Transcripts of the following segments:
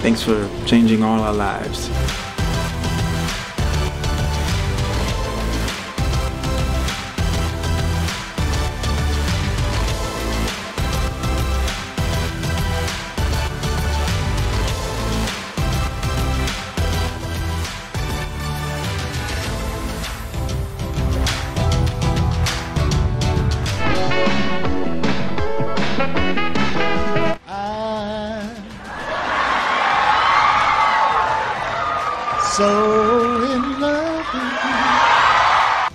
Thanks for changing all our lives. So in love with you.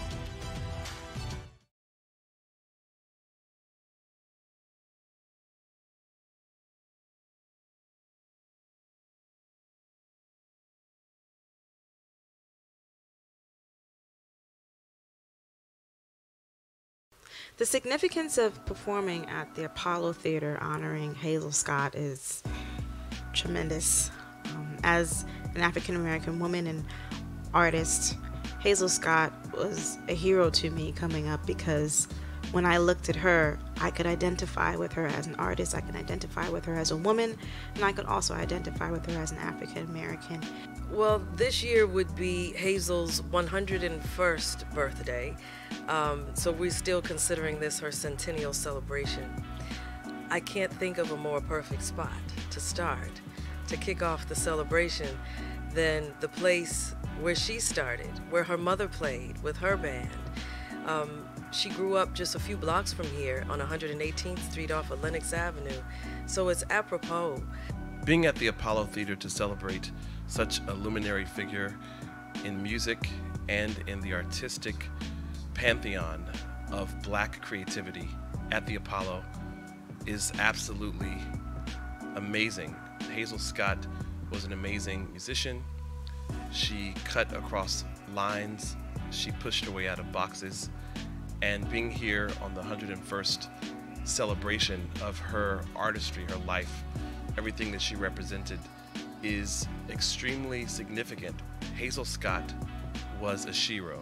The significance of performing at the Apollo Theater honoring Hazel Scott is tremendous. As an African-American woman and artist, Hazel Scott was a hero to me coming up, because when I looked at her, I could identify with her as an artist, I could identify with her as a woman, and I could also identify with her as an African-American. Well, this year would be Hazel's 101st birthday, so we're still considering this her centennial celebration. I can't think of a more perfect spot to start, to kick off the celebration, than the place where she started, where her mother played with her band. She grew up just a few blocks from here on 118th Street off of Lenox Avenue, so it's apropos. Being at the Apollo Theater to celebrate such a luminary figure in music and in the artistic pantheon of Black creativity at the Apollo is absolutely amazing. Hazel Scott was an amazing musician. She cut across lines, she pushed her way out of boxes, and being here on the 101st celebration of her artistry, her life, everything that she represented is extremely significant. Hazel Scott was a shero.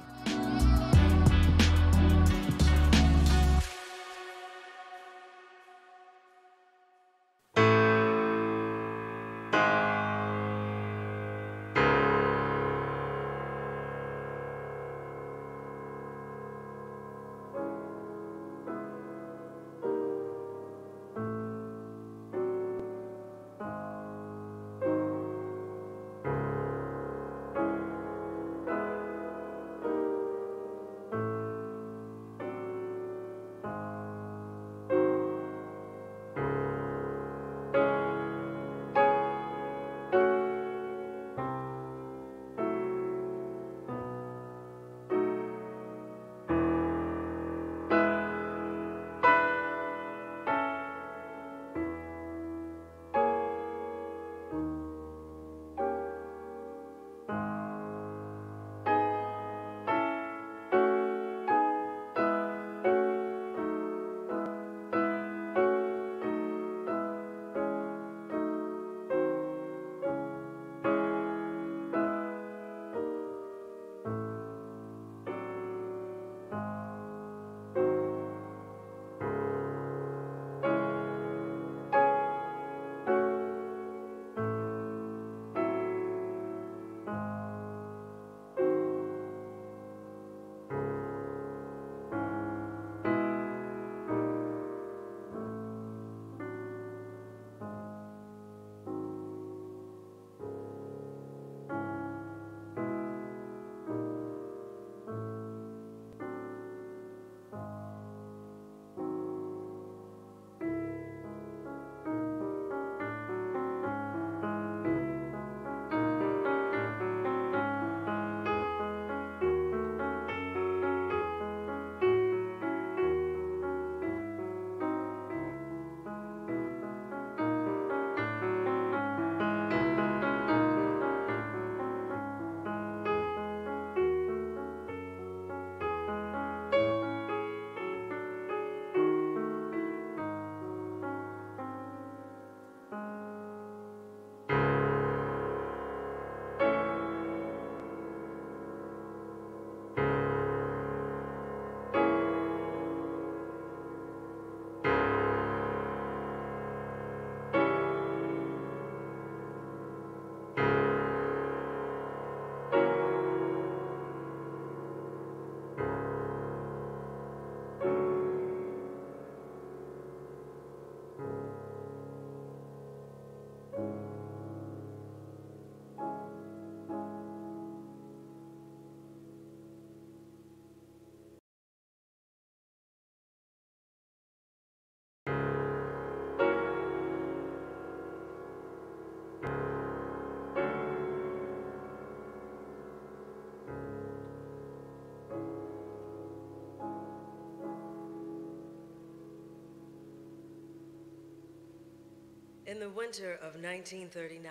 In the winter of 1939,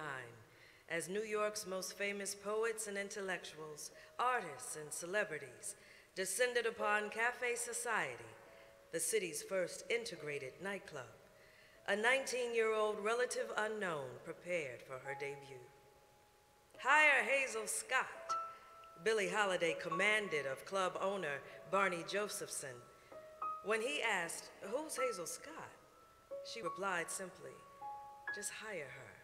as New York's most famous poets and intellectuals, artists and celebrities descended upon Cafe Society, the city's first integrated nightclub, a 19-year-old relative unknown prepared for her debut. "Hire Hazel Scott," Billie Holiday commanded of club owner Barney Josephson. When he asked, "Who's Hazel Scott?" she replied simply, "Just hire her."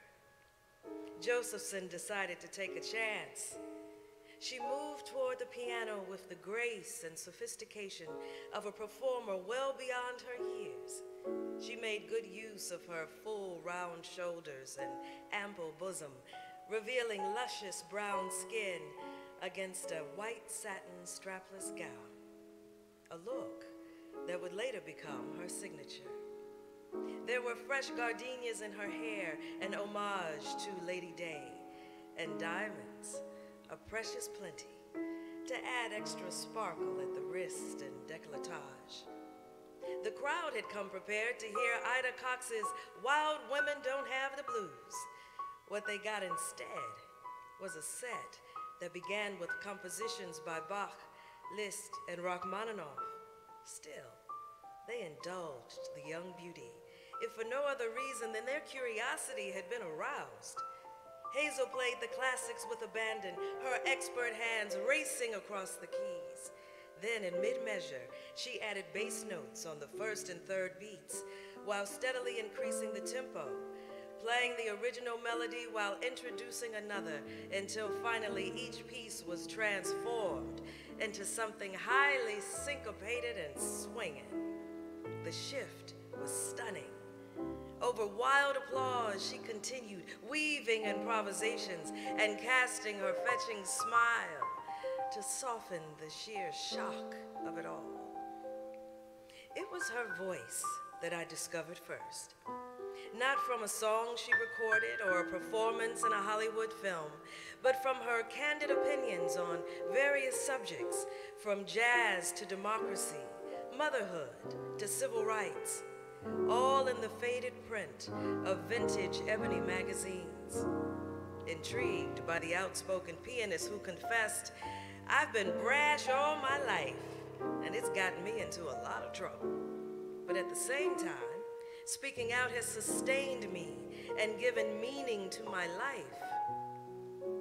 Josephson decided to take a chance. She moved toward the piano with the grace and sophistication of a performer well beyond her years. She made good use of her full round shoulders and ample bosom, revealing luscious brown skin against a white satin strapless gown, a look that would later become her signature. There were fresh gardenias in her hair, an homage to Lady Day, and diamonds, a precious plenty, to add extra sparkle at the wrist and décolletage. The crowd had come prepared to hear Ida Cox's "Wild Women Don't Have the Blues." What they got instead was a set that began with compositions by Bach, Liszt, and Rachmaninoff. Still, they indulged the young beauty, if for no other reason than their curiosity had been aroused. Hazel played the classics with abandon, her expert hands racing across the keys. Then, in mid-measure, she added bass notes on the first and third beats, while steadily increasing the tempo, playing the original melody while introducing another, until finally each piece was transformed into something highly syncopated and swinging. The shift was stunning. Over wild applause, she continued, weaving improvisations and casting her fetching smile to soften the sheer shock of it all. It was her voice that I discovered first. Not from a song she recorded or a performance in a Hollywood film, but from her candid opinions on various subjects, from jazz to democracy, motherhood to civil rights, all in the faded print of vintage Ebony magazines. Intrigued by the outspoken pianist who confessed, "I've been brash all my life, and it's gotten me into a lot of trouble. But at the same time, speaking out has sustained me and given meaning to my life."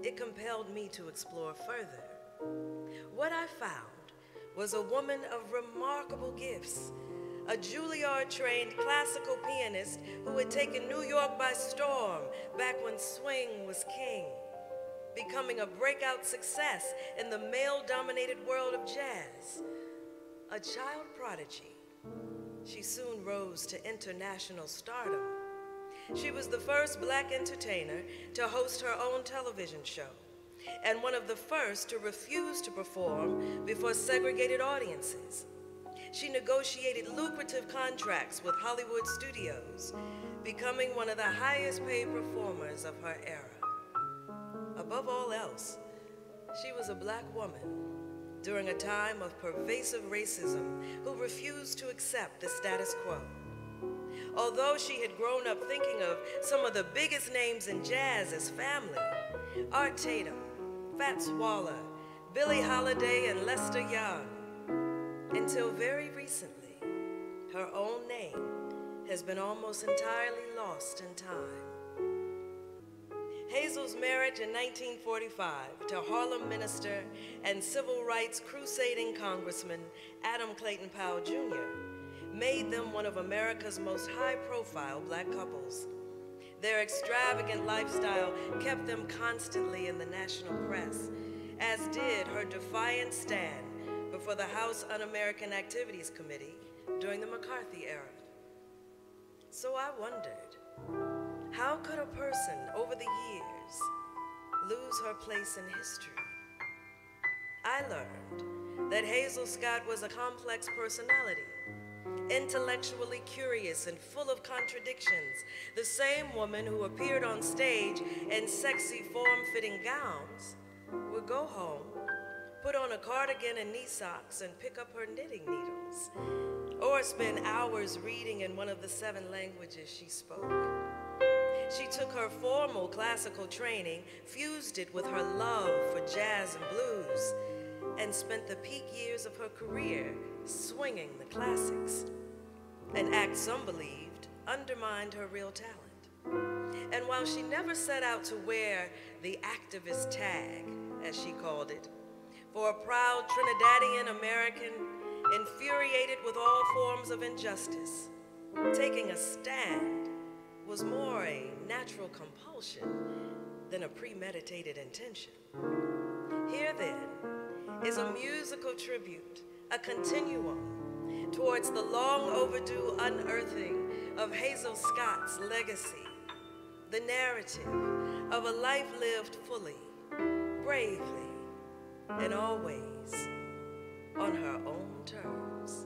It compelled me to explore further. What I found was a woman of remarkable gifts, a Juilliard-trained classical pianist who had taken New York by storm back when swing was king, becoming a breakout success in the male-dominated world of jazz. A child prodigy, she soon rose to international stardom. She was the first Black entertainer to host her own television show, and one of the first to refuse to perform before segregated audiences. She negotiated lucrative contracts with Hollywood studios, becoming one of the highest paid performers of her era. Above all else, she was a Black woman during a time of pervasive racism, who refused to accept the status quo. Although she had grown up thinking of some of the biggest names in jazz as family, Art Tatum, Fats Waller, Billie Holiday, and Lester Young, until very recently, her own name has been almost entirely lost in time. Hazel's marriage in 1945 to Harlem minister and civil rights crusading Congressman Adam Clayton Powell Jr. made them one of America's most high-profile Black couples. Their extravagant lifestyle kept them constantly in the national press, as did her defiant stand before the House Un-American Activities Committee during the McCarthy era. So I wondered, how could a person over the years lose her place in history? I learned that Hazel Scott was a complex personality, intellectually curious and full of contradictions, the same woman who appeared on stage in sexy form-fitting gowns would go home, put on a cardigan and knee socks, and pick up her knitting needles, or spend hours reading in one of the 7 languages she spoke. She took her formal classical training, fused it with her love for jazz and blues, and spent the peak years of her career swinging the classics. An act some believed undermined her real talent. And while she never set out to wear the activist tag, as she called it, for a proud Trinidadian American infuriated with all forms of injustice, taking a stand was more a natural compulsion than a premeditated intention. Here then is a musical tribute, a continuum towards the long overdue unearthing of Hazel Scott's legacy, the narrative of a life lived fully, bravely, and always on her own terms.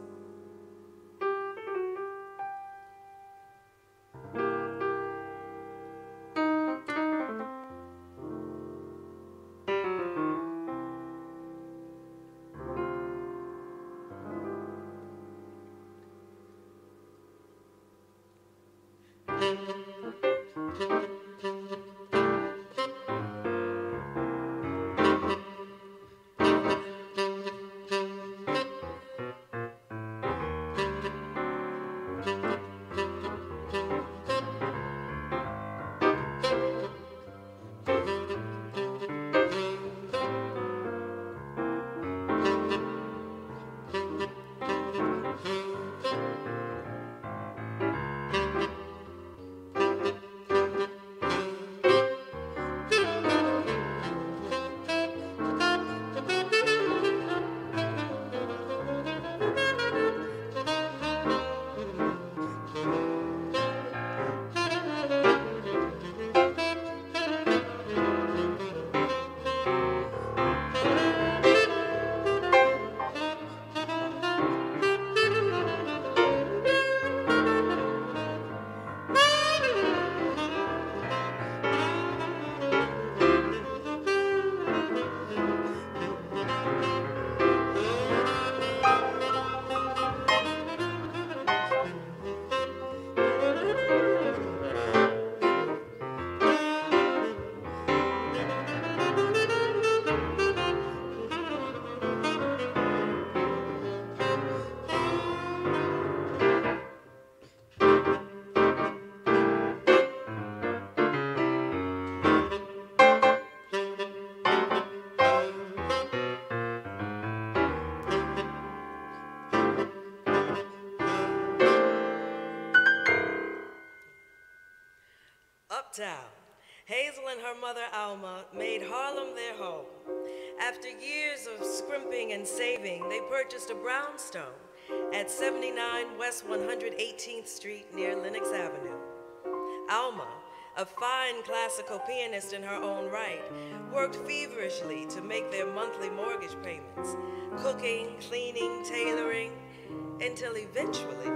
Hazel and her mother Alma made Harlem their home. After years of scrimping and saving, they purchased a brownstone at 79 West 118th Street near Lenox Avenue. Alma, a fine classical pianist in her own right, worked feverishly to make their monthly mortgage payments, cooking, cleaning, tailoring, until eventually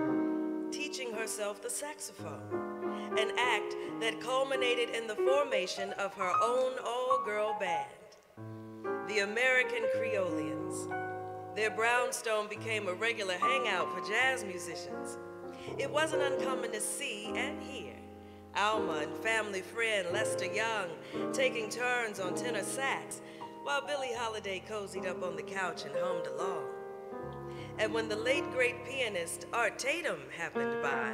teaching herself the saxophone, an act that culminated in the formation of her own all-girl band, the American Creolians. Their brownstone became a regular hangout for jazz musicians. It wasn't uncommon to see and hear Alma and family friend Lester Young taking turns on tenor sax while Billie Holiday cozied up on the couch and hummed along. And when the late great pianist Art Tatum happened by,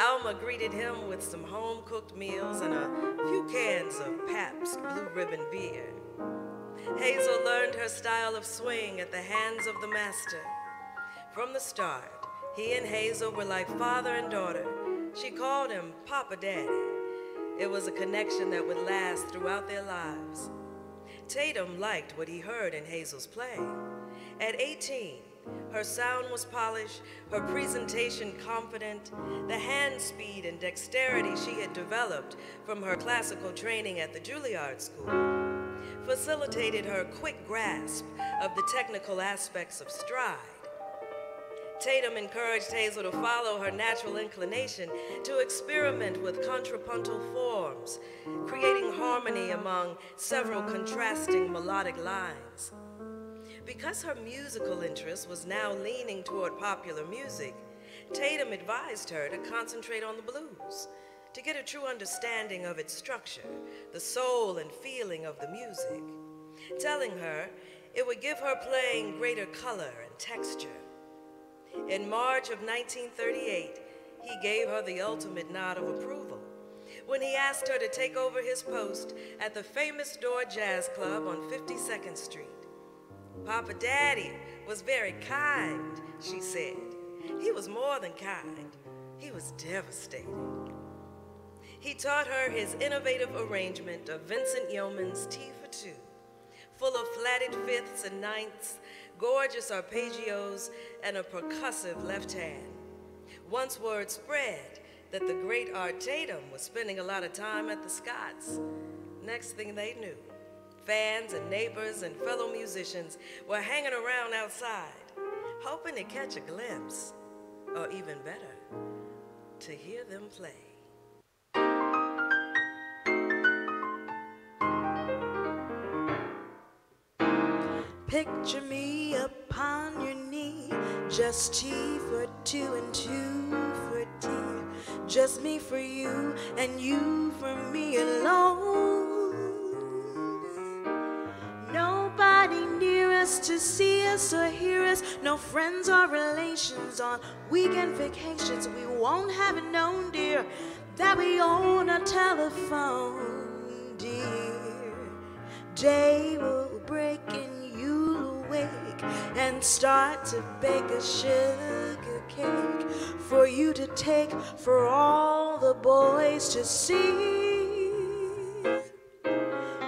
Alma greeted him with some home-cooked meals and a few cans of Pabst Blue Ribbon beer. Hazel learned her style of swing at the hands of the master. From the start, he and Hazel were like father and daughter. She called him Papa Daddy. It was a connection that would last throughout their lives. Tatum liked what he heard in Hazel's play. At 18, her sound was polished, her presentation confident, the hand speed and dexterity she had developed from her classical training at the Juilliard School facilitated her quick grasp of the technical aspects of stride. Tatum encouraged Hazel to follow her natural inclination to experiment with contrapuntal forms, creating harmony among several contrasting melodic lines. Because her musical interest was now leaning toward popular music, Tatum advised her to concentrate on the blues, to get a true understanding of its structure, the soul and feeling of the music, telling her it would give her playing greater color and texture. In March of 1938, he gave her the ultimate nod of approval when he asked her to take over his post at the famous Door Jazz Club on 52nd Street. "Papa Daddy was very kind," she said. "He was more than kind. He was devastating." He taught her his innovative arrangement of Vincent Youmans' T for Two, full of flatted fifths and ninths, gorgeous arpeggios, and a percussive left hand. Once word spread that the great Art Tatum was spending a lot of time at the Scotts, next thing they knew, fans and neighbors and fellow musicians were hanging around outside, hoping to catch a glimpse, or even better, to hear them play. Picture me upon your knee, just tea for two and two for tea, just me for you and you for me alone. Nobody near us to see us or hear us, no friends or relations on weekend vacations. We won't have it known, dear, that we own a telephone, dear. Day will break in and start to bake a sugar cake for you to take, for all the boys to see.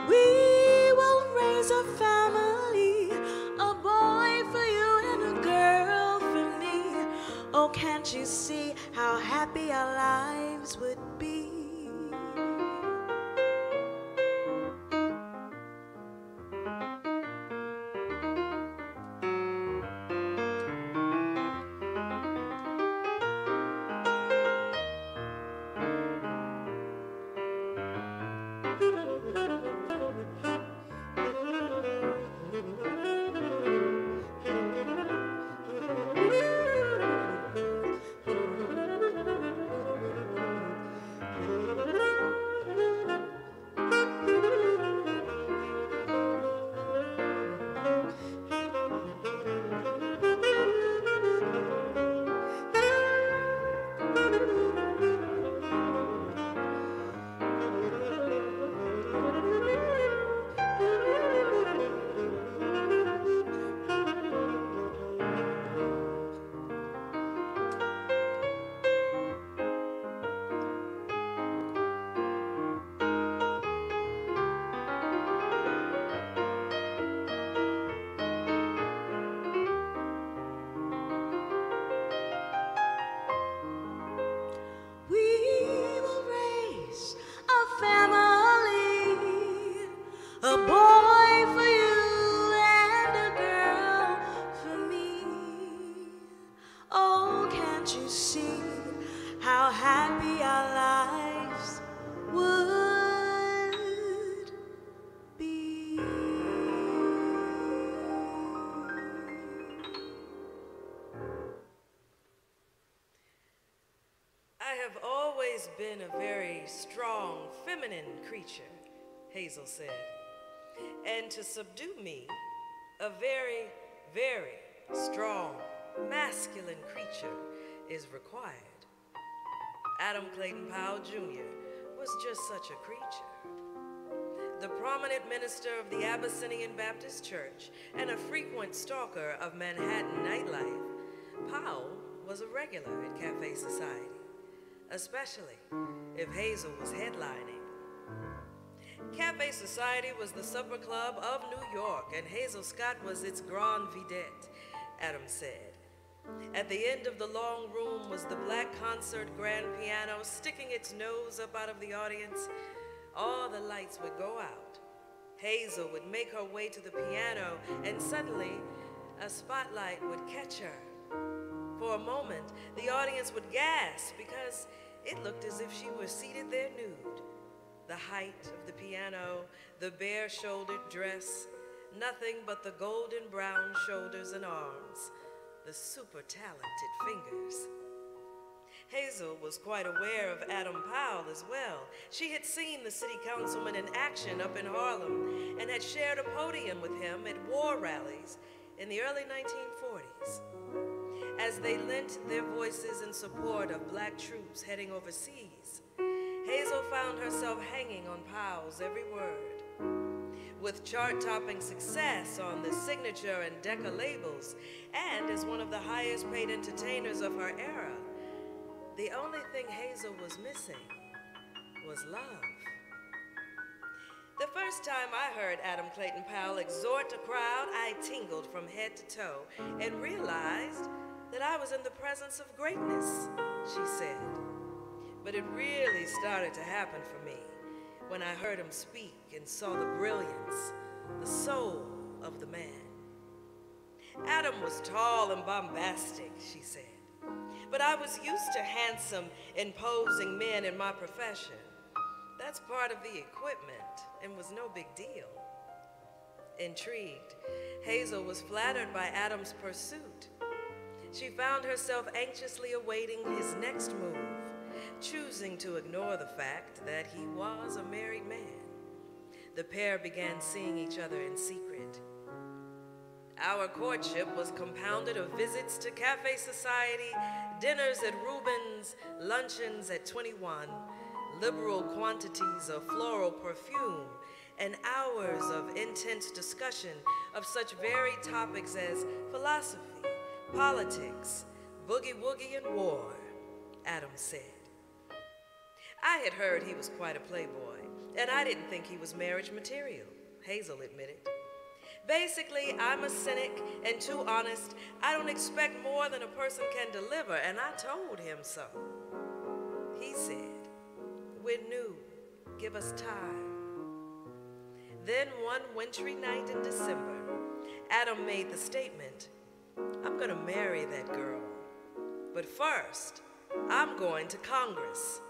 We will raise a family, a boy for you and a girl for me. Oh, can't you see how happy our lives would be? Been a very strong feminine creature, Hazel said, and to subdue me, a very, very strong masculine creature is required. Adam Clayton Powell Jr. was just such a creature. The prominent minister of the Abyssinian Baptist Church and a frequent stalker of Manhattan nightlife, Powell was a regular at Cafe Society, especially if Hazel was headlining. Cafe Society was the supper club of New York, and Hazel Scott was its grand vedette, Adam said. At the end of the long room was the black concert grand piano sticking its nose up out of the audience. All the lights would go out. Hazel would make her way to the piano, and suddenly a spotlight would catch her. For a moment, the audience would gasp because it looked as if she were seated there nude. The height of the piano, the bare-shouldered dress, nothing but the golden brown shoulders and arms, the super-talented fingers. Hazel was quite aware of Adam Powell as well. She had seen the city councilman in action up in Harlem and had shared a podium with him at war rallies in the early 1940s. As they lent their voices in support of black troops heading overseas, Hazel found herself hanging on Powell's every word. With chart-topping success on the Signature and Decca labels, and as one of the highest-paid entertainers of her era, the only thing Hazel was missing was love. The first time I heard Adam Clayton Powell exhort a crowd, I tingled from head to toe and realized that I was in the presence of greatness, she said. But it really started to happen for me when I heard him speak and saw the brilliance, the soul of the man. Adam was tall and bombastic, she said, but I was used to handsome, imposing men in my profession. That's part of the equipment and was no big deal. Intrigued, Hazel was flattered by Adam's pursuit. She found herself anxiously awaiting his next move, choosing to ignore the fact that he was a married man. The pair began seeing each other in secret. Our courtship was compounded of visits to Cafe Society, dinners at Rubin's, luncheons at 21, liberal quantities of floral perfume, and hours of intense discussion of such varied topics as philosophy, politics, boogie-woogie, and war, Adam said. I had heard he was quite a playboy, and I didn't think he was marriage material, Hazel admitted. Basically, I'm a cynic and too honest. I don't expect more than a person can deliver, and I told him so. He said, "We're new, give us time." Then one wintry night in December, Adam made the statement, "I'm gonna marry that girl, but first, I'm going to Congress.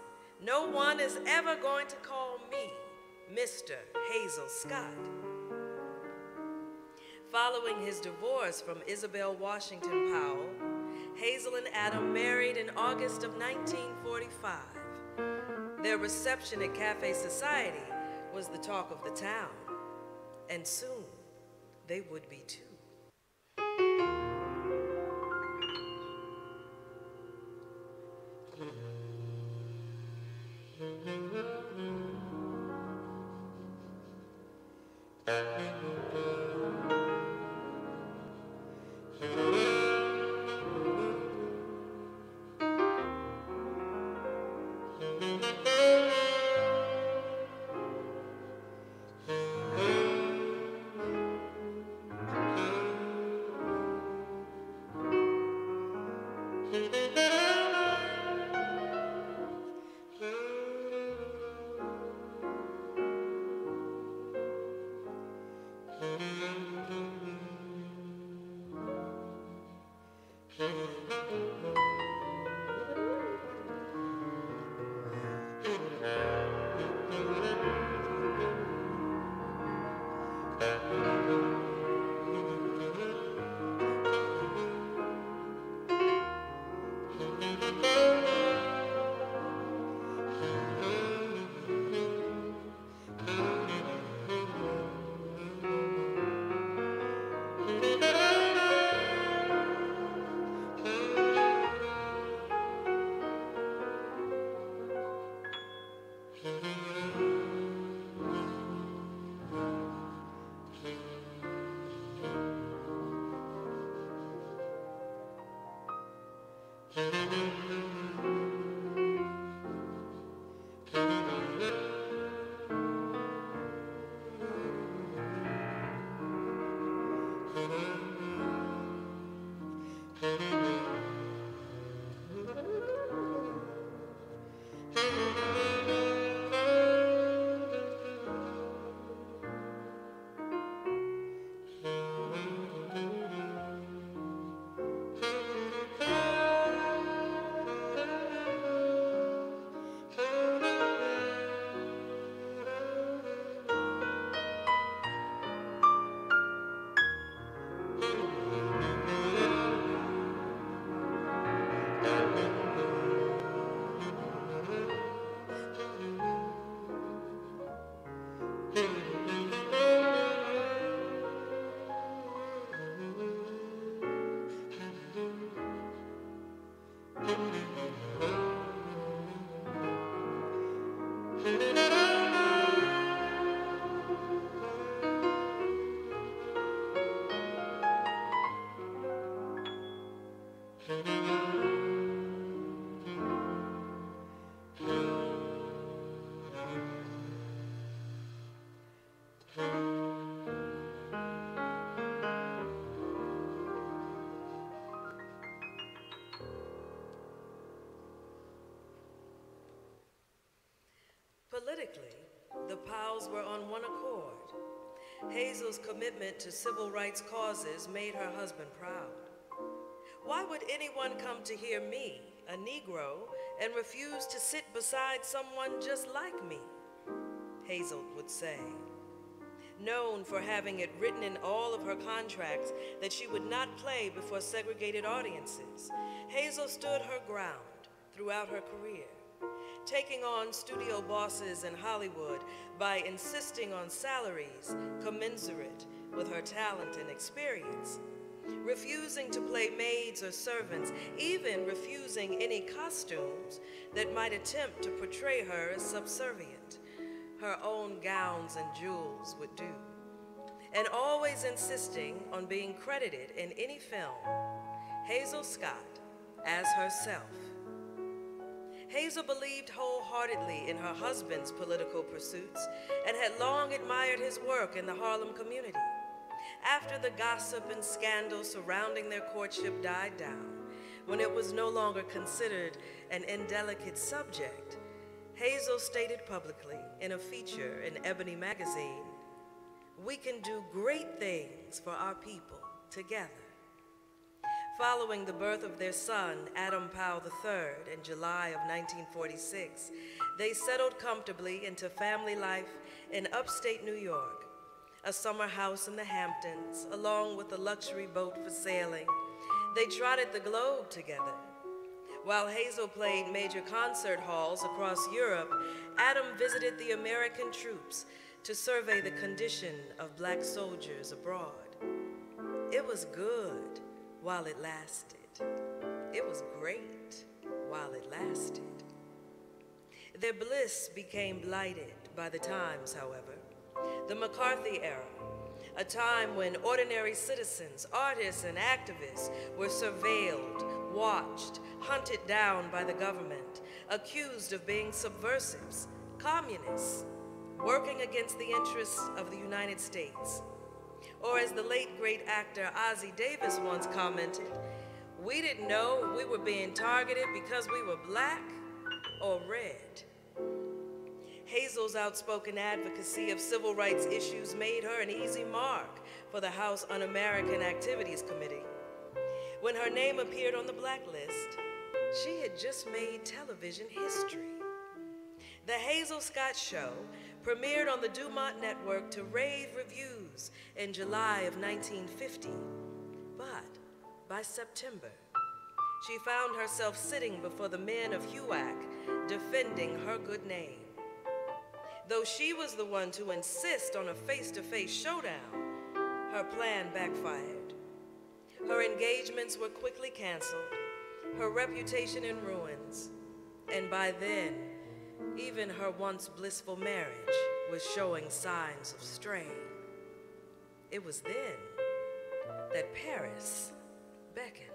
No one is ever going to call me Mr. Hazel Scott." Following his divorce from Isabel Washington Powell, Hazel and Adam married in August of 1945. Their reception at Cafe Society was the talk of the town, and soon they would be too. Politically, the Powells were on one accord. Hazel's commitment to civil rights causes made her husband proud. Why would anyone come to hear me, a Negro, and refuse to sit beside someone just like me? Hazel would say. Known for having it written in all of her contracts that she would not play before segregated audiences, Hazel stood her ground throughout her career, taking on studio bosses in Hollywood by insisting on salaries commensurate with her talent and experience, refusing to play maids or servants, even refusing any costumes that might attempt to portray her as subservient. Her own gowns and jewels would do. And always insisting on being credited in any film, Hazel Scott as herself. Hazel believed wholeheartedly in her husband's political pursuits and had long admired his work in the Harlem community. After the gossip and scandal surrounding their courtship died down, when it was no longer considered an indelicate subject, Hazel stated publicly in a feature in Ebony magazine, "We can do great things for our people together." Following the birth of their son, Adam Powell III, in July of 1946, they settled comfortably into family life in upstate New York, a summer house in the Hamptons, along with a luxury boat for sailing. They trotted the globe together. While Hazel played major concert halls across Europe, Adam visited the American troops to survey the condition of black soldiers abroad. It was good while it lasted. It was great while it lasted. Their bliss became blighted by the times, however. The McCarthy era, a time when ordinary citizens, artists, and activists were surveilled, watched, hunted down by the government, accused of being subversives, communists, working against the interests of the United States. Or as the late great actor Ossie Davis once commented, "We didn't know we were being targeted because we were black or red." Hazel's outspoken advocacy of civil rights issues made her an easy mark for the House Un-American Activities Committee. When her name appeared on the blacklist, she had just made television history. The Hazel Scott Show premiered on the Dumont Network to rave reviews in July of 1950, but by September, she found herself sitting before the men of HUAC defending her good name. Though she was the one to insist on a face-to-face showdown, her plan backfired. Her engagements were quickly canceled, her reputation in ruins, and by then, even her once blissful marriage was showing signs of strain. It was then that Paris beckoned.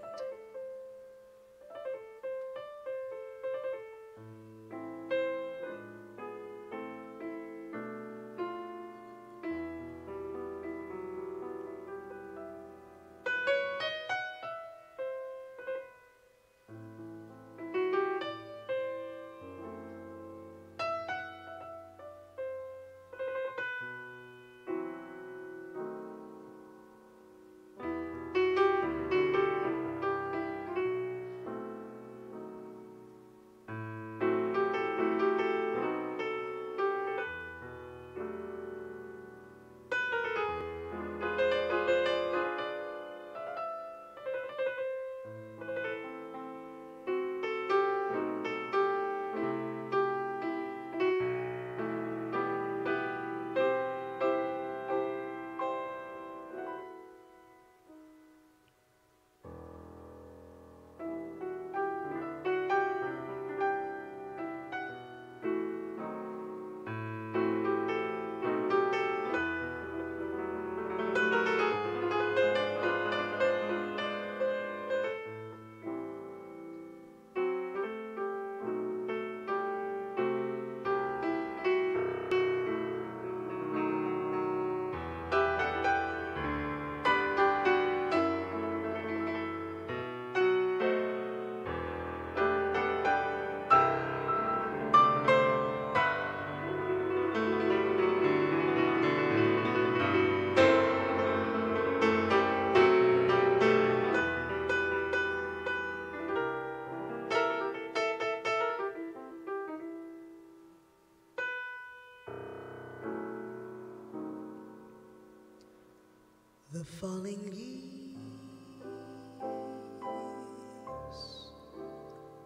The falling leaves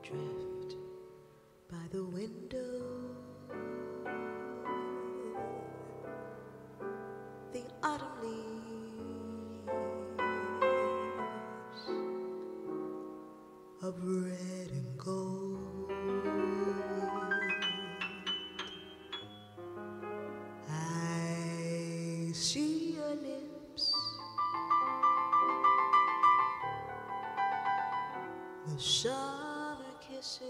drift by the window. The autumn leaves of red and gold. I see your lips, the summer kisses,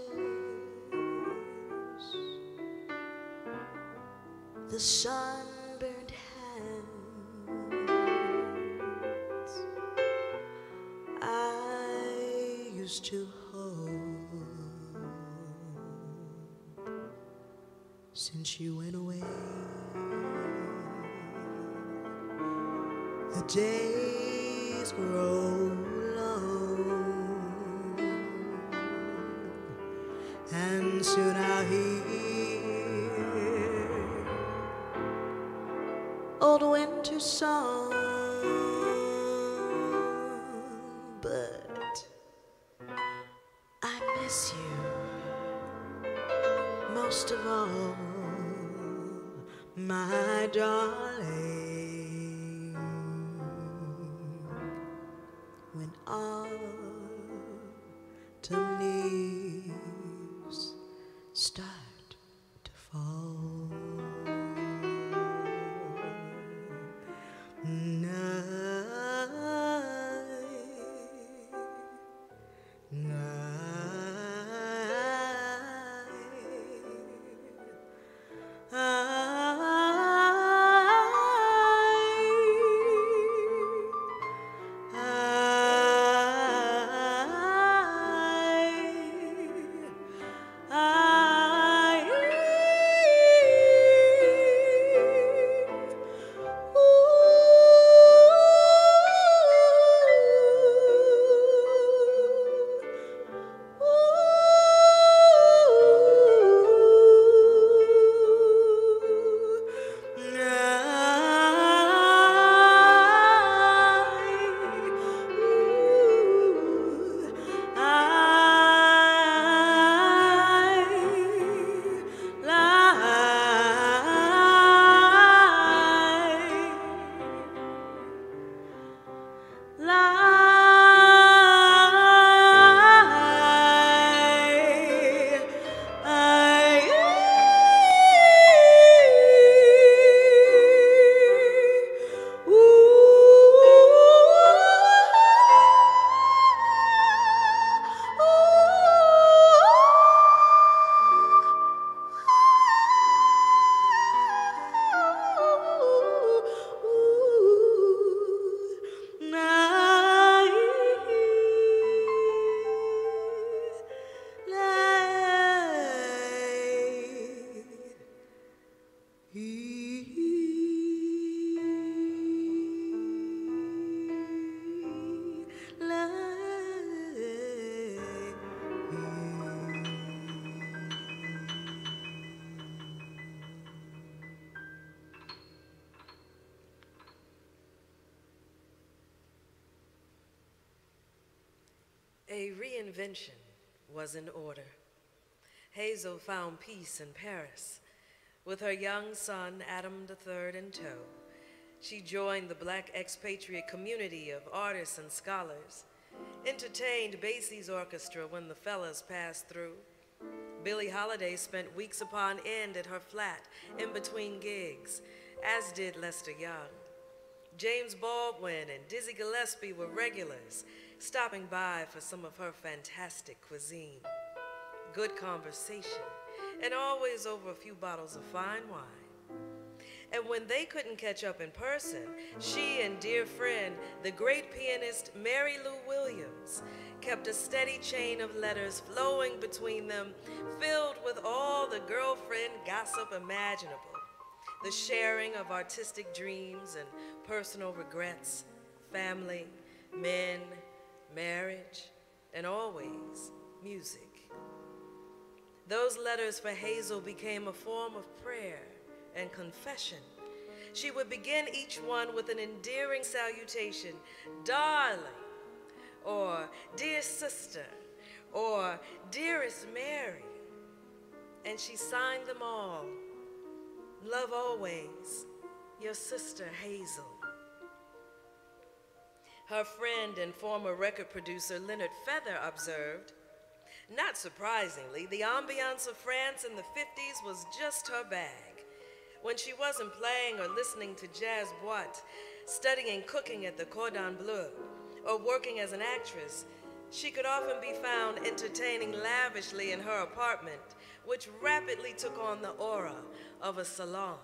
the sunburned hands I used to hold since you went away. The days grow long, and soon I'll hear old winter song. But I miss you most of all, my darling. Autumn leaves start to fall. A reinvention was in order. Hazel found peace in Paris. With her young son, Adam III, in tow, she joined the Black expatriate community of artists and scholars, entertained Basie's orchestra when the fellas passed through. Billie Holiday spent weeks upon end at her flat in between gigs, as did Lester Young. James Baldwin and Dizzy Gillespie were regulars, stopping by for some of her fantastic cuisine, good conversation, and always over a few bottles of fine wine. And when they couldn't catch up in person, she and dear friend, the great pianist Mary Lou Williams, kept a steady chain of letters flowing between them, filled with all the girlfriend gossip imaginable, the sharing of artistic dreams and personal regrets, family, men, marriage, and always music. Those letters for Hazel became a form of prayer and confession, She would begin each one with an endearing salutation, darling, or dear sister, or dearest Mary. And she signed them all, love always, your sister Hazel. Her friend and former record producer Leonard Feather observed, not surprisingly, the ambiance of France in the 50s was just her bag. When she wasn't playing or listening to jazz boîte, studying cooking at the Cordon Bleu, or working as an actress, she could often be found entertaining lavishly in her apartment, which rapidly took on the aura of a salon.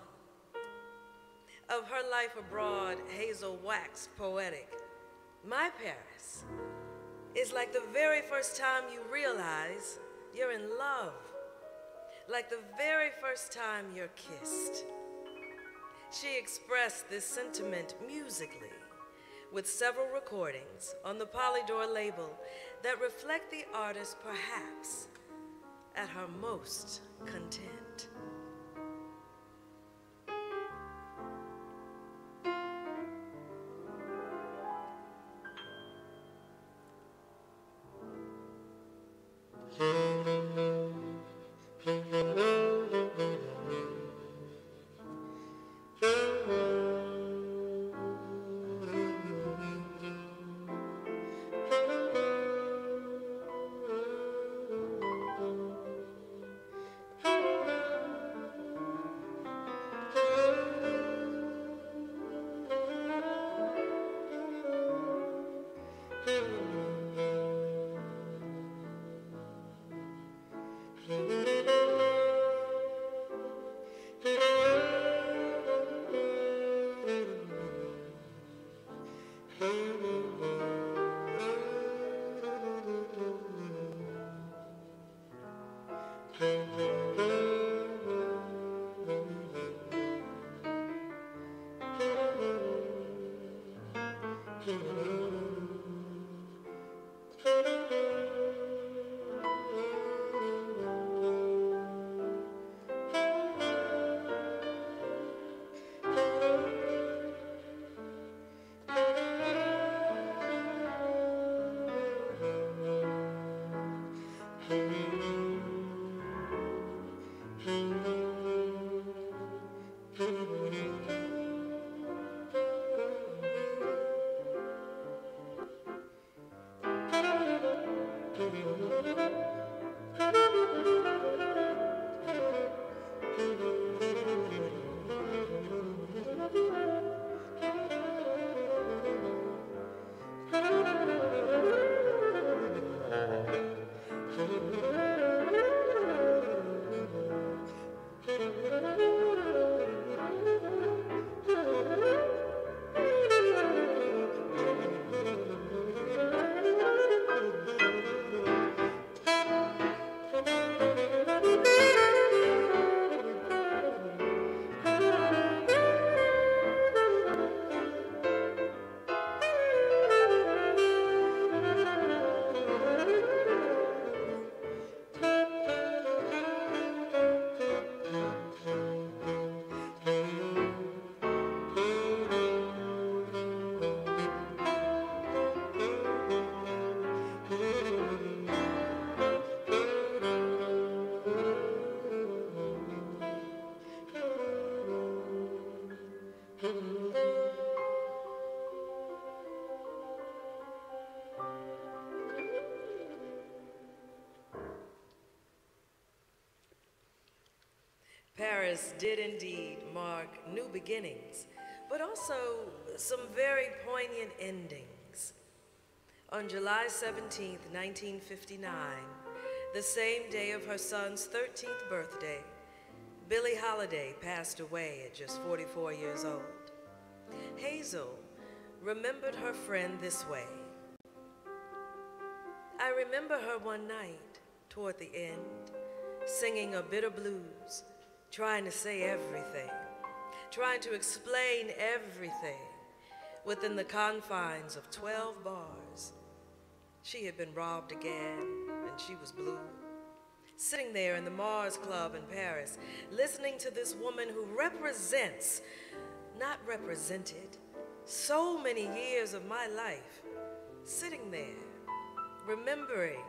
Of her life abroad, Hazel waxed poetic. My Paris is like the very first time you realize you're in love, like the very first time you're kissed. She expressed this sentiment musically with several recordings on the Polydor label that reflect the artist perhaps at her most content. Paris did indeed mark new beginnings, but also some very poignant endings. On July 17th, 1959, the same day of her son's 13th birthday, Billie Holiday passed away at just 44 years old. Hazel remembered her friend this way. I remember her one night toward the end, singing a bitter blues, trying to say everything, trying to explain everything within the confines of 12 bars. She had been robbed again, and she was blue. Sitting there in the Mars Club in Paris, listening to this woman who represents not represented, so many years of my life sitting there, remembering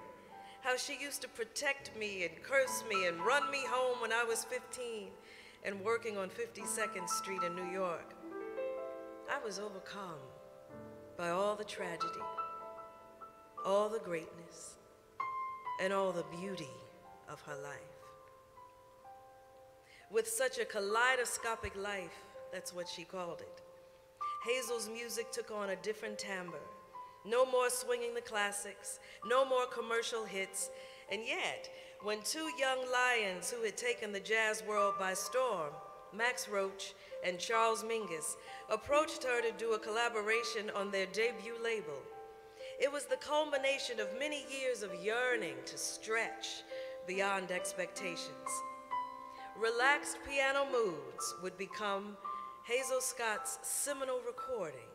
how she used to protect me and curse me and run me home when I was 15 and working on 52nd Street in New York. I was overcome by all the tragedy, all the greatness, and all the beauty of her life. With such a kaleidoscopic life, that's what she called it, Hazel's music took on a different timbre. No more swinging the classics, no more commercial hits, and yet, when two young lions who had taken the jazz world by storm, Max Roach and Charles Mingus, approached her to do a collaboration on their debut label, it was the culmination of many years of yearning to stretch beyond expectations. Relaxed Piano Moods would become Hazel Scott's seminal recording,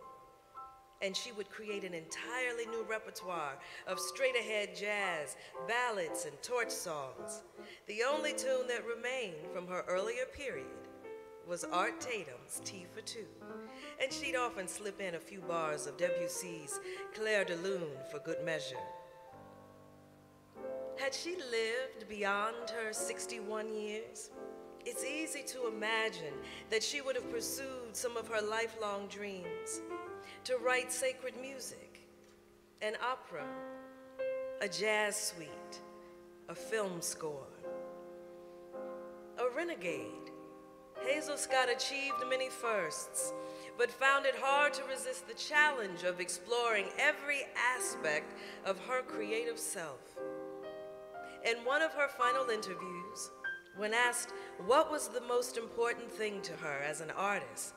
and she would create an entirely new repertoire of straight-ahead jazz, ballads, and torch songs. The only tune that remained from her earlier period was Art Tatum's Tea for Two, and she'd often slip in a few bars of Debussy's Clair de Lune for good measure. Had she lived beyond her 61 years, it's easy to imagine that she would have pursued some of her lifelong dreams, to write sacred music, an opera, a jazz suite, a film score. A renegade, Hazel Scott achieved many firsts, but found it hard to resist the challenge of exploring every aspect of her creative self. In one of her final interviews, when asked what was the most important thing to her as an artist,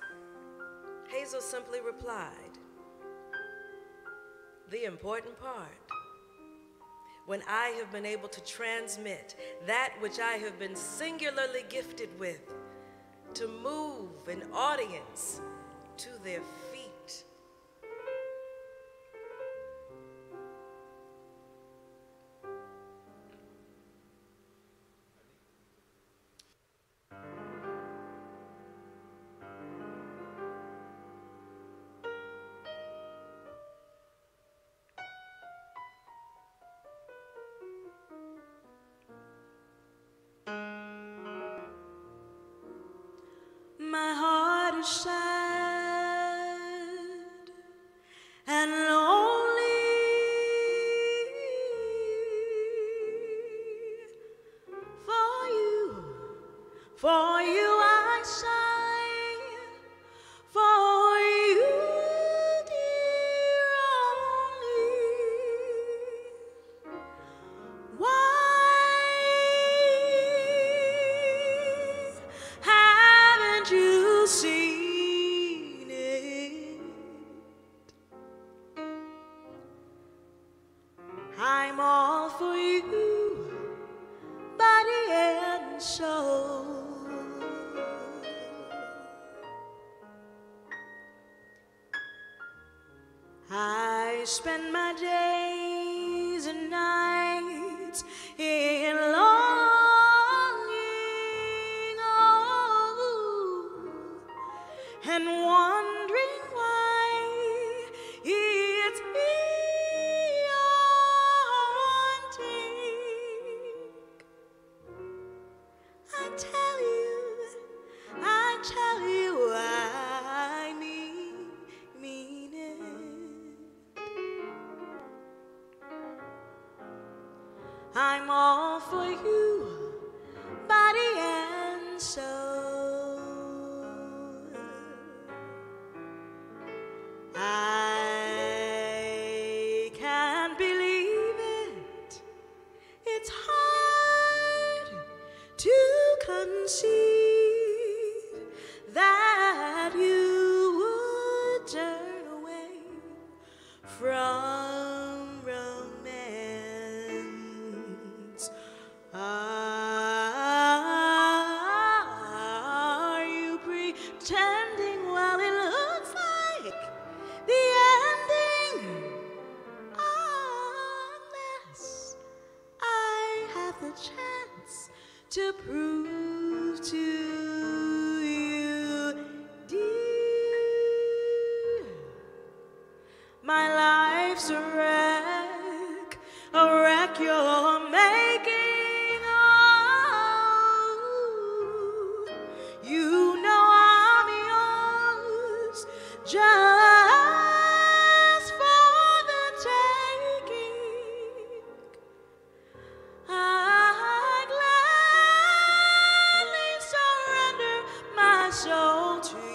Hazel simply replied, "The important part. When I have been able to transmit that which I have been singularly gifted with, to move an audience to their feet." To prove to you, dear. My life's a wreck you're making. Oh, you know I'm yours, just for the taking. I gladly surrender my soul to you.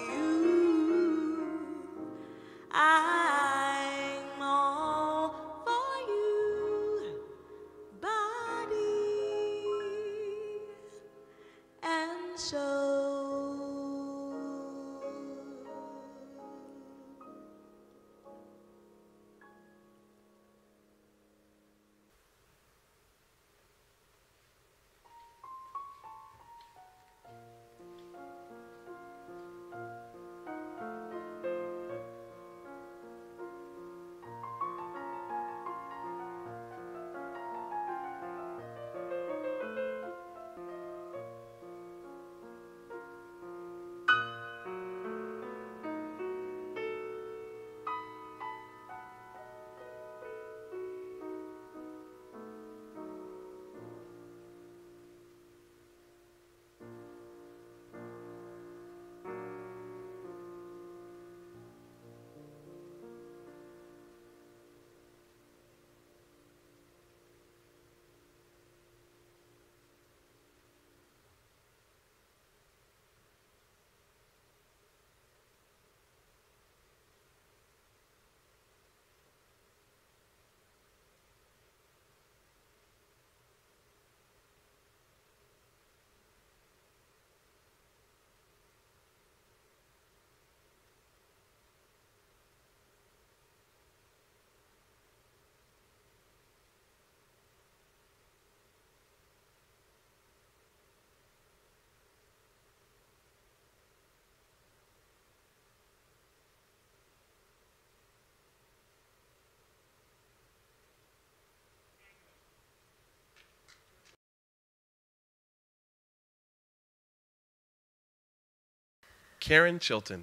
Karen Chilton,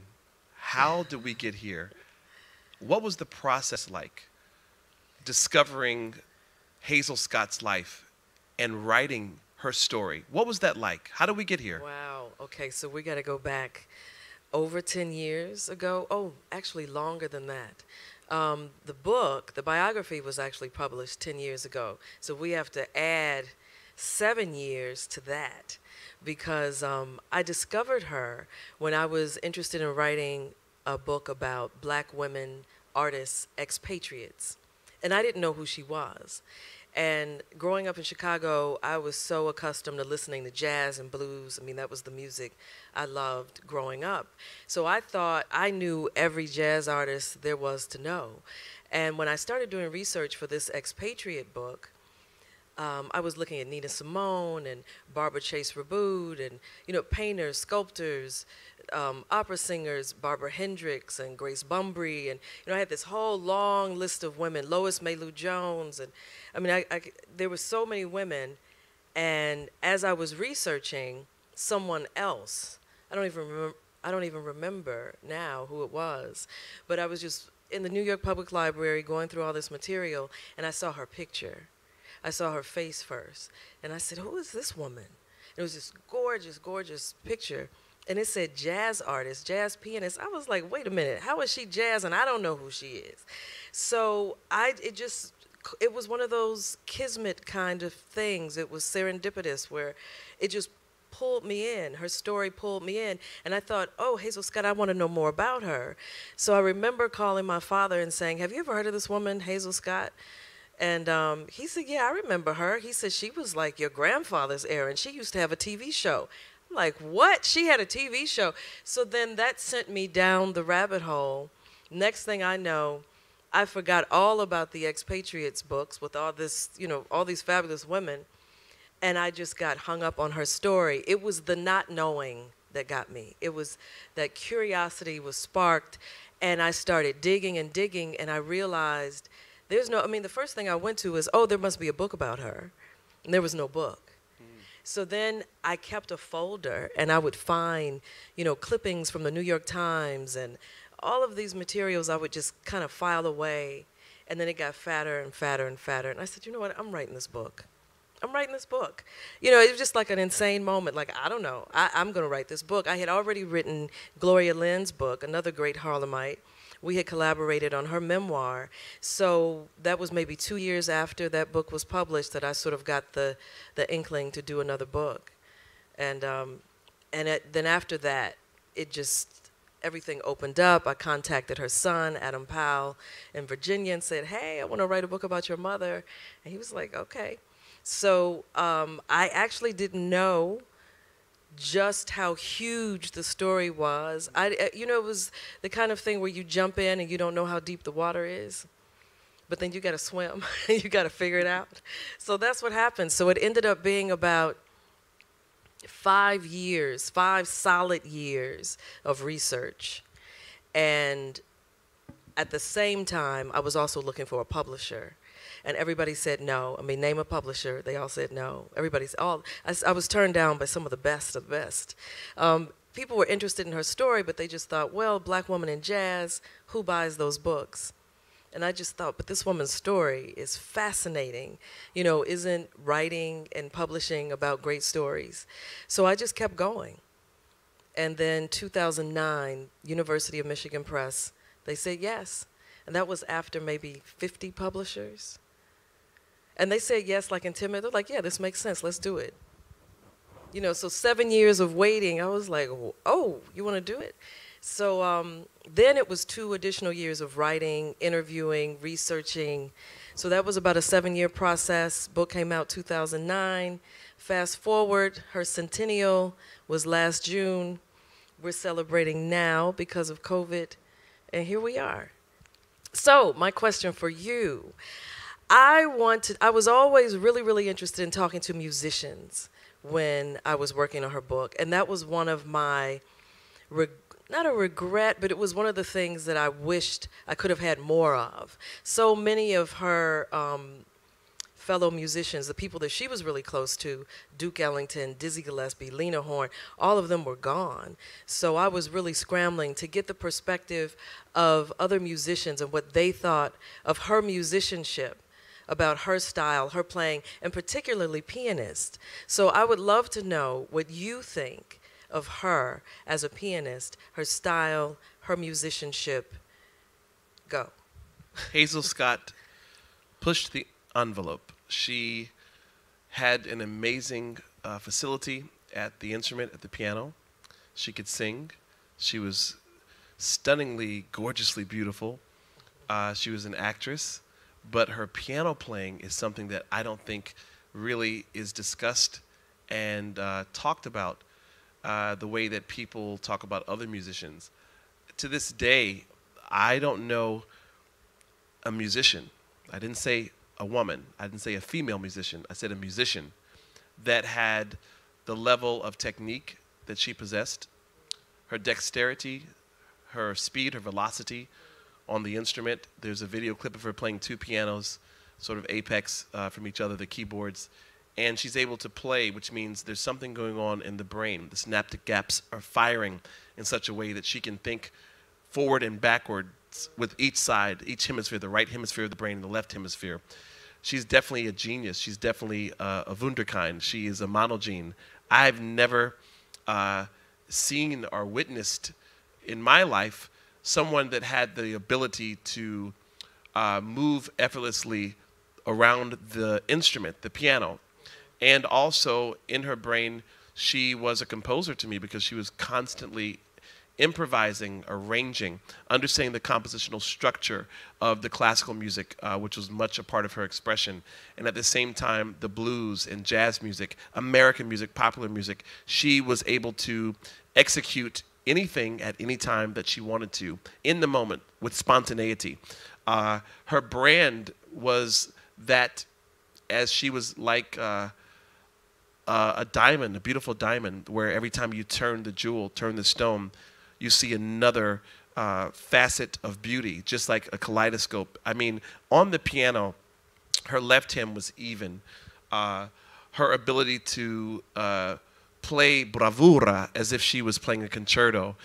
how did we get here? What was the process like discovering Hazel Scott's life and writing her story? What was that like? How did we get here? Wow, okay, so we gotta go back over 10 years ago. Oh, actually longer than that. The book, the biography was actually published 10 years ago. So we have to add 7 years to that, because I discovered her when I was interested in writing a book about black women artists, expatriates. And I didn't know who she was. And growing up in Chicago, I was so accustomed to listening to jazz and blues. I mean, that was the music I loved growing up. So I thought I knew every jazz artist there was to know. And when I started doing research for this expatriate book, I was looking at Nina Simone and Barbara Chase Rabud and, you know, painters, sculptors, opera singers, Barbara Hendricks and Grace Bunbury. And, you know, I had this whole long list of women, Lois Mailou Jones. And I mean, there were so many women. And as I was researching someone else, I don't even remember now who it was, but I was just in the New York Public Library going through all this material, and I saw her picture. I saw her face first, and I said, who is this woman? It was this gorgeous, gorgeous picture, and it said jazz artist, jazz pianist. I was like, wait a minute, how is she jazz, and I don't know who she is? So it was one of those kismet kind of things. It was serendipitous, where it just pulled me in. Her story pulled me in, and I thought, oh, Hazel Scott, I want to know more about her. So I remember calling my father and saying, have you ever heard of this woman, Hazel Scott? And he said, yeah, I remember her. He said, she was like your grandfather's heir, and she used to have a TV show. I'm like, what? She had a TV show? So then that sent me down the rabbit hole. Next thing I know, I forgot all about the expatriates books with all this, you know, all these fabulous women, and I just got hung up on her story. It was the not knowing that got me. It was that curiosity was sparked, and I started digging and digging, and I realized the first thing I went to is, oh, there must be a book about her. And there was no book. So then I kept a folder, and I would find, you know, clippings from the New York Times and all of these materials I would just kind of file away, and then it got fatter and fatter and fatter. And I said, you know what, I'm writing this book. I'm writing this book. You know, it was just like an insane moment. Like, I don't know, I'm going to write this book. I had already written Gloria Lynn's book, another great Harlemite. We had collaborated on her memoir. So that was maybe 2 years after that book was published that I sort of got the inkling to do another book. And then after that, it just, everything opened up. I contacted her son, Adam Powell, in Virginia and said, hey, I want to write a book about your mother. And he was like, okay. So I actually didn't know just how huge the story was. You know, it was the kind of thing where you jump in and you don't know how deep the water is, but then you got to swim, you got to figure it out. So that's what happened. So it ended up being about 5 years, 5 solid years of research. And at the same time, I was also looking for a publisher. And everybody said no. I mean, name a publisher. They all said no. Everybody's all. I was turned down by some of the best of the best. People were interested in her story, but they just thought, well, black woman in jazz, who buys those books? And I just thought, but this woman's story is fascinating. You know, isn't writing and publishing about great stories? So I just kept going. And then 2009, University of Michigan Press, they said yes. And that was after maybe 50 publishers. And they said yes, like in 10 minutes. They're like, yeah, this makes sense. Let's do it. You know, so 7 years of waiting, I was like, oh, you want to do it? So then it was 2 additional years of writing, interviewing, researching. So that was about a 7-year process. Book came out 2009. Fast forward, her centennial was last June. We're celebrating now because of COVID. And here we are. So my question for you, I was always really, really interested in talking to musicians when I was working on her book. And that was one of my, not a regret, but it was one of the things that I wished I could have had more of. So many of her fellow musicians, the people that she was really close to, Duke Ellington, Dizzy Gillespie, Lena Horne, all of them were gone. So I was really scrambling to get the perspective of other musicians and what they thought of her musicianship, about her style, her playing, and particularly pianist. So I would love to know what you think of her as a pianist, her style, her musicianship. Go. Hazel Scott pushed the envelope. She had an amazing facility at the instrument, at the piano. She could sing. She was stunningly, gorgeously beautiful. She was an actress, but her piano playing is something that I don't think really is discussed and talked about the way that people talk about other musicians. To this day, I don't know a musician. I didn't say a woman, I didn't say a female musician, I said a musician that had the level of technique that she possessed, her dexterity, her speed, her velocity on the instrument. There's a video clip of her playing 2 pianos, sort of apex from each other, the keyboards, and she's able to play, which means there's something going on in the brain. The synaptic gaps are firing in such a way that she can think forward and backwards with each side, each hemisphere, the right hemisphere of the brain and the left hemisphere. She's definitely a genius. She's definitely a wunderkind. She is a monogene. I've never seen or witnessed in my life someone that had the ability to move effortlessly around the instrument, the piano. And also in her brain, she was a composer to me because she was constantly improvising, arranging, understanding the compositional structure of the classical music, which was much a part of her expression. And at the same time, the blues and jazz music, American music, popular music, she was able to execute anything at any time that she wanted to, in the moment, with spontaneity. Her brand was that, as she was like a diamond, a beautiful diamond, where every time you turn the jewel, turn the stone, you see another facet of beauty, just like a kaleidoscope. I mean, on the piano, her left hand was even. Her ability to play bravura as if she was playing a concerto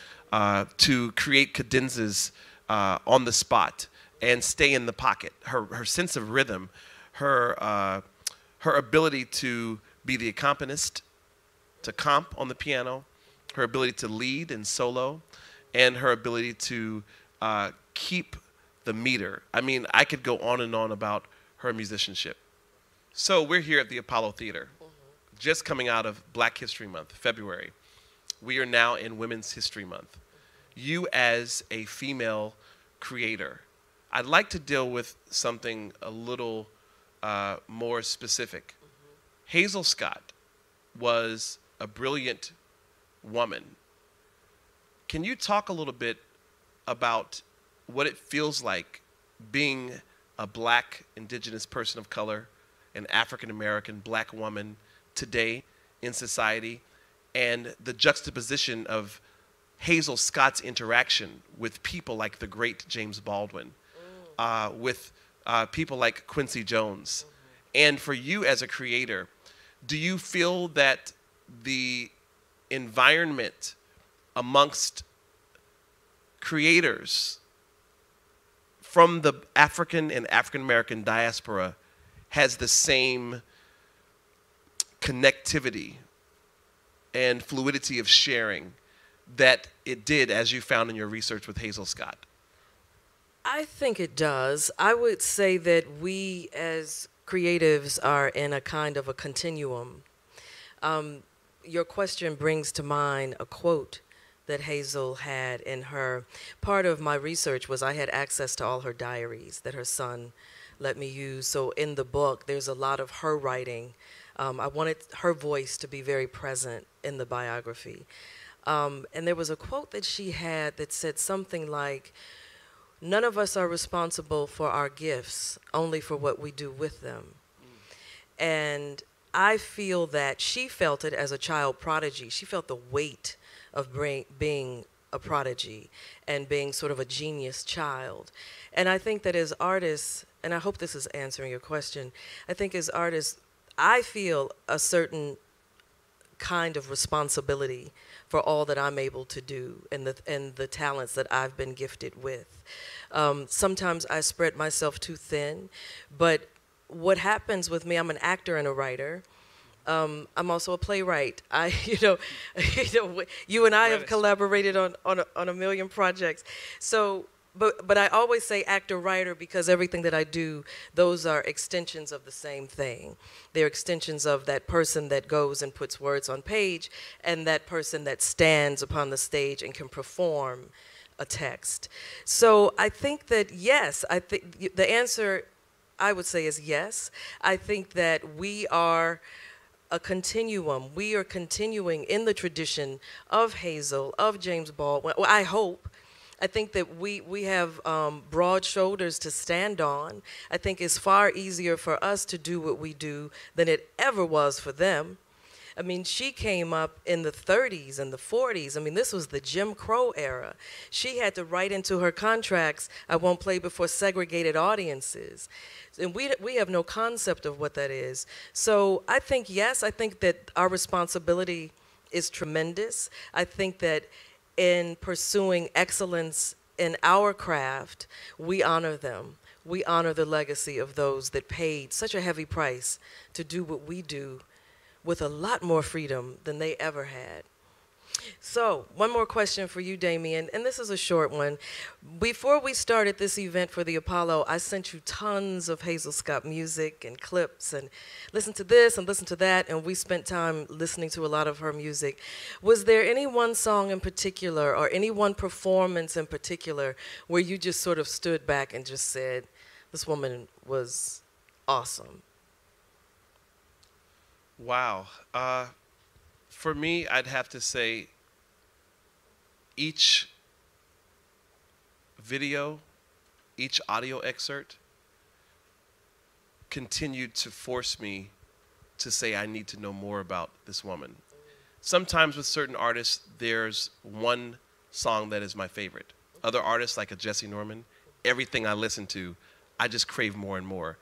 to create cadenzas on the spot and stay in the pocket. Her sense of rhythm, her ability to be the accompanist, to comp on the piano, her ability to lead and solo, and her ability to keep the meter. I mean, I could go on and on about her musicianship. So we're here at the Apollo Theater, just coming out of Black History Month, February. We are now in Women's History Month. You as a female creator, I'd like to deal with something a little more specific. Hazel Scott was a brilliant woman. Can you talk a little bit about what it feels like being a black, indigenous person of color, an African-American black woman today in society, and the juxtaposition of Hazel Scott's interaction with people like the great James Baldwin, with people like Quincy Jones. And for you as a creator, do you feel that the environment amongst creators from the African and African-American diaspora has the same connectivity and fluidity of sharing that it did, as you found in your research with Hazel Scott? I think it does. I would say that we as creatives are in a kind of a continuum. Your question brings to mind a quote that Hazel had in her. Part of my research was I had access to all her diaries that her son let me use. So in the book, there's a lot of her writing. I wanted her voice to be very present in the biography. And there was a quote that she had that said something like, "None of us are responsible for our gifts, only for what we do with them." And I feel that she felt it as a child prodigy. She felt the weight of being a prodigy and being sort of a genius child. And I think that as artists, and I hope this is answering your question, I think as artists, I feel a certain kind of responsibility for all that I'm able to do and the talents that I've been gifted with. Sometimes I spread myself too thin, but what happens with me, I'm an actor and a writer. I'm also a playwright. You and I have collaborated on a million projects. So, but I always say actor, writer, because everything that I do, those are extensions of the same thing. They're extensions of that person that goes and puts words on page and that person that stands upon the stage and can perform a text. So I think that, yes, I think the answer I would say is yes. I think that we are a continuum. We are continuing in the tradition of Hazel, of James Baldwin. Well, I hope. I think that we have broad shoulders to stand on. I think it's far easier for us to do what we do than it ever was for them. I mean, she came up in the 30s and the 40s. I mean, this was the Jim Crow era. She had to write into her contracts, "I won't play before segregated audiences." And we have no concept of what that is. So I think, yes, I think that our responsibility is tremendous. I think that in pursuing excellence in our craft, we honor them. We honor the legacy of those that paid such a heavy price to do what we do with a lot more freedom than they ever had. So, one more question for you, Damien, and this is a short one. Before we started this event for the Apollo, I sent you tons of Hazel Scott music and clips, and listen to this and listen to that, and we spent time listening to a lot of her music. Was there any one song in particular or any one performance in particular where you just sort of stood back and just said, "This woman was awesome"? Wow. For me, I'd have to say each video, each audio excerpt continued to force me to say I need to know more about this woman. Sometimes with certain artists, there's one song that is my favorite. Other artists, like a Jesse Norman, everything I listen to, I just crave more and more.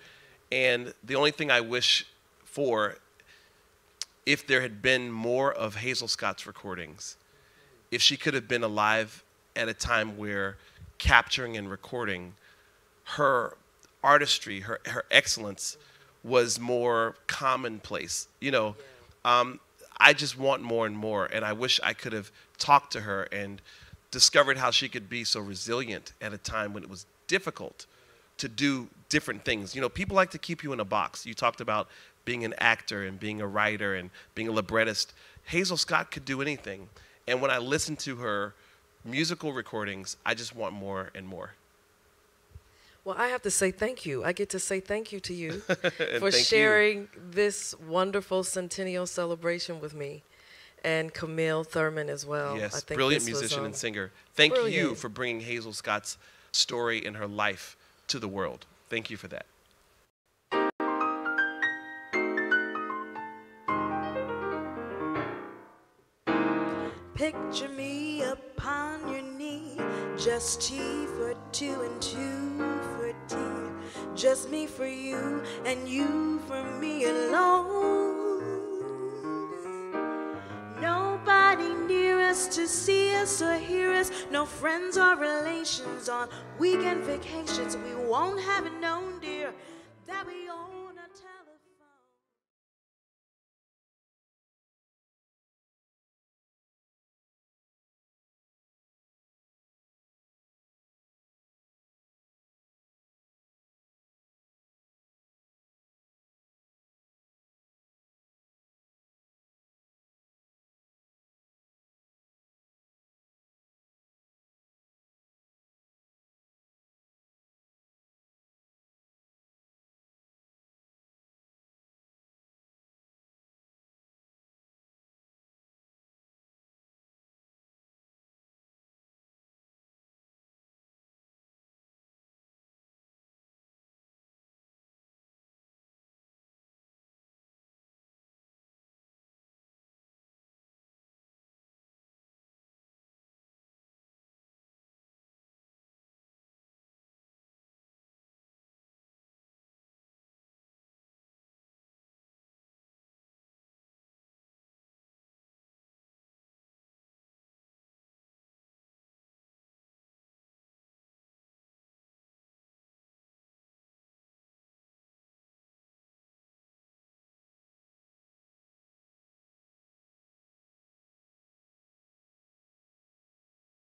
And the only thing I wish for if there had been more of Hazel Scott's recordings, if she could have been alive at a time where capturing and recording her artistry, her excellence was more commonplace. You know, I just want more and more, and I wish I could have talked to her and discovered how she could be so resilient at a time when it was difficult to do different things. You know, people like to keep you in a box. You talked about being an actor and being a writer and being a librettist. Hazel Scott could do anything. And when I listen to her musical recordings, I just want more and more. Well, I have to say thank you. I get to say thank you to you for sharing this wonderful centennial celebration with me, and Camille Thurman as well. Yes, I think brilliant musician and singer. Thank you for bringing Hazel Scott's story and her life to the world. Thank you for that. Picture me upon your knee, just tea for two and two for tea, just me for you and you for me alone. Nobody near us to see us or hear us, no friends or relations on weekend vacations. We won't have it known, dear, that we own a television.